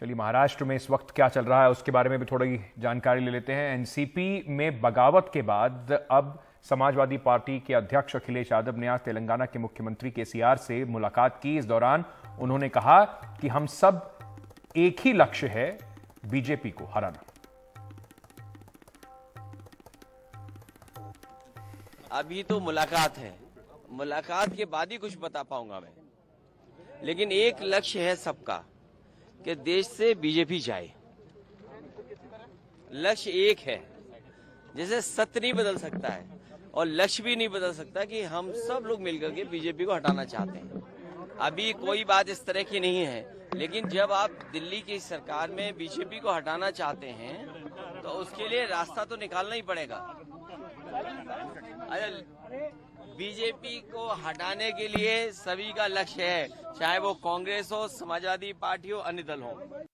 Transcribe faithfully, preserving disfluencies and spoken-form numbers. चलिए महाराष्ट्र में इस वक्त क्या चल रहा है उसके बारे में भी थोड़ी जानकारी ले लेते हैं। एनसीपी में बगावत के बाद अब समाजवादी पार्टी के अध्यक्ष अखिलेश यादव ने आज तेलंगाना के मुख्यमंत्री केसीआर से मुलाकात की। इस दौरान उन्होंने कहा कि हम सब एक ही लक्ष्य है, बीजेपी को हराना। अभी तो मुलाकात है, मुलाकात के बाद ही कुछ बता पाऊंगा मैं, लेकिन एक लक्ष्य है सबका कि देश से बीजेपी जाए। लक्ष्य एक है, जैसे सत्य नहीं बदल सकता है और लक्ष्य भी नहीं बदल सकता कि हम सब लोग मिलकर के बीजेपी को हटाना चाहते हैं। अभी कोई बात इस तरह की नहीं है, लेकिन जब आप दिल्ली की सरकार में बीजेपी को हटाना चाहते हैं तो उसके लिए रास्ता तो निकालना ही पड़ेगा। अरे बीजेपी को हटाने के लिए सभी का लक्ष्य है, चाहे वो कांग्रेस हो, समाजवादी पार्टी हो, अन्य दल हो।